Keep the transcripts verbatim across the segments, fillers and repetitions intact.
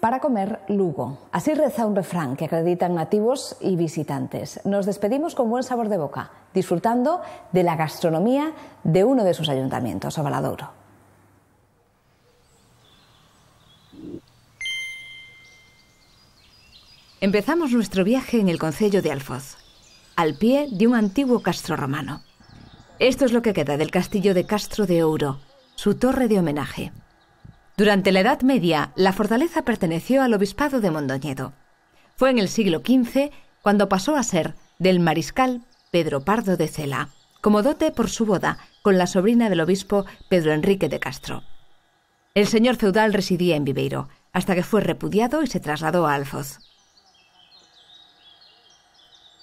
para comer Lugo. Así reza un refrán que acreditan nativos y visitantes. Nos despedimos con buen sabor de boca, disfrutando de la gastronomía de uno de sus ayuntamientos, Valadouro. Empezamos nuestro viaje en el concello de Alfoz, al pie de un antiguo castro romano. Esto es lo que queda del Castillo de Castro de Ouro, su torre de homenaje. Durante la Edad Media, la fortaleza perteneció al obispado de Mondoñedo. Fue en el siglo quince cuando pasó a ser del mariscal Pedro Pardo de Cela, como dote por su boda con la sobrina del obispo Pedro Enrique de Castro. El señor feudal residía en Viveiro, hasta que fue repudiado y se trasladó a Alfoz.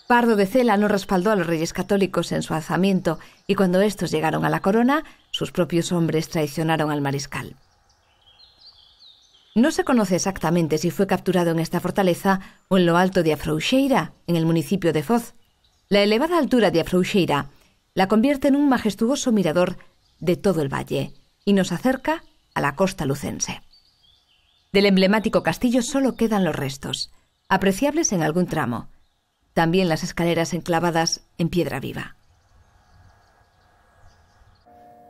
Pardo de Cela no respaldó a los reyes católicos en su alzamiento y cuando estos llegaron a la corona, sus propios hombres traicionaron al mariscal. No se conoce exactamente si fue capturado en esta fortaleza o en lo alto de Afrouxeira, en el municipio de Foz. La elevada altura de Afrouxeira la convierte en un majestuoso mirador de todo el valle y nos acerca a la costa lucense. Del emblemático castillo solo quedan los restos, apreciables en algún tramo. También las escaleras enclavadas en piedra viva.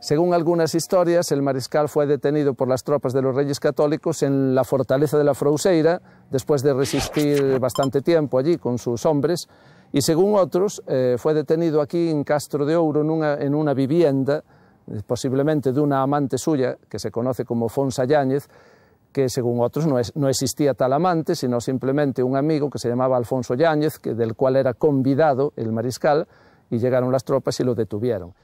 Según algunas historias, el mariscal fue detenido por las tropas de los reyes católicos en la fortaleza de la Frouseira, después de resistir bastante tiempo allí con sus hombres, y según otros, eh, fue detenido aquí en Castro de Ouro, en una, en una vivienda, eh, posiblemente de una amante suya, que se conoce como Alfonso Yáñez, que según otros no, es, no existía tal amante, sino simplemente un amigo que se llamaba Alfonso Yáñez, que, del cual era convidado el mariscal, y llegaron las tropas y lo detuvieron.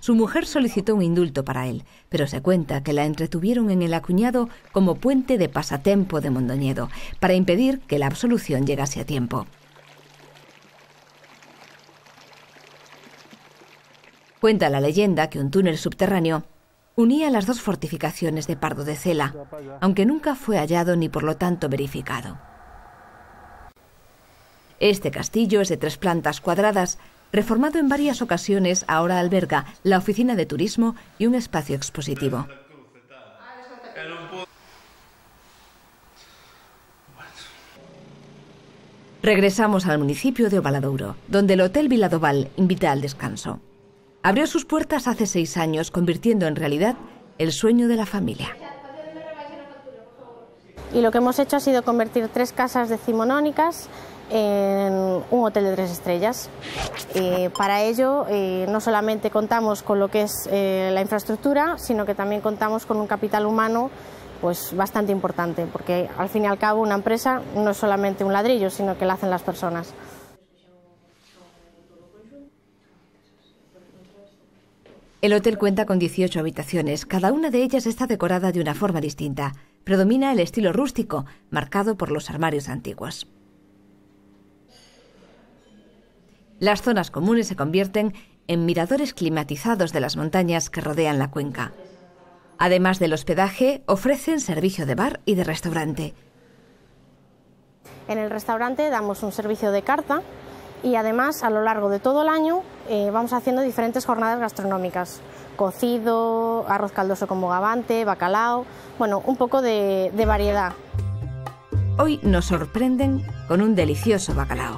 Su mujer solicitó un indulto para él, pero se cuenta que la entretuvieron en el acuñado como puente de pasatiempo de Mondoñedo, para impedir que la absolución llegase a tiempo. Cuenta la leyenda que un túnel subterráneo unía las dos fortificaciones de Pardo de Cela, aunque nunca fue hallado ni por lo tanto verificado. Este castillo es de tres plantas cuadradas, reformado en varias ocasiones, ahora alberga la oficina de turismo y un espacio expositivo. Regresamos al municipio de Valadouro, donde el Hotel Viladoval invita al descanso. Abrió sus puertas hace seis años, convirtiendo en realidad el sueño de la familia. Y lo que hemos hecho ha sido convertir tres casas decimonónicas en un hotel de tres estrellas. Eh, para ello, eh, no solamente contamos con lo que es eh, la infraestructura, sino que también contamos con un capital humano pues, bastante importante, porque al fin y al cabo una empresa no es solamente un ladrillo, sino que la hacen las personas. El hotel cuenta con dieciocho habitaciones, cada una de ellas está decorada de una forma distinta. Predomina el estilo rústico, marcado por los armarios antiguos. Las zonas comunes se convierten en miradores climatizados de las montañas que rodean la cuenca. Además del hospedaje, ofrecen servicio de bar y de restaurante. En el restaurante damos un servicio de carta. Y además, a lo largo de todo el año, eh, vamos haciendo diferentes jornadas gastronómicas. Cocido, arroz caldoso con bogavante, bacalao... Bueno, un poco de, de variedad. Hoy nos sorprenden con un delicioso bacalao.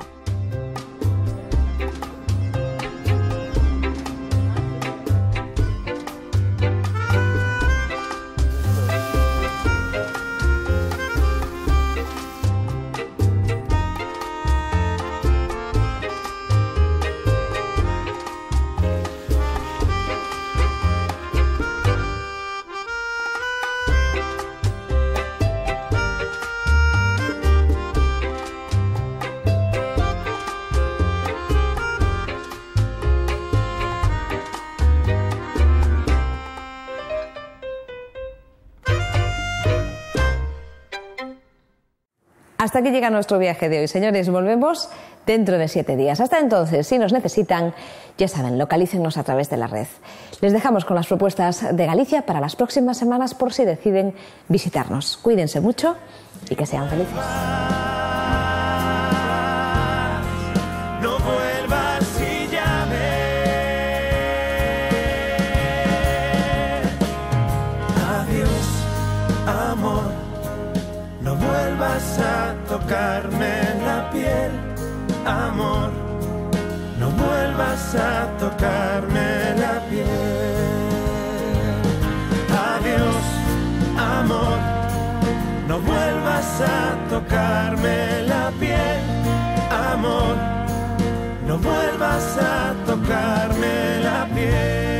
Hasta aquí llega nuestro viaje de hoy, señores. Volvemos dentro de siete días. Hasta entonces, si nos necesitan, ya saben, localícennos a través de la red. Les dejamos con las propuestas de Galicia para las próximas semanas por si deciden visitarnos. Cuídense mucho y que sean felices. amor, no vuelvas a tocarme la piel, amor, no vuelvas a tocarme la piel. Adiós, amor, no vuelvas a tocarme la piel, amor, no vuelvas a tocarme la piel.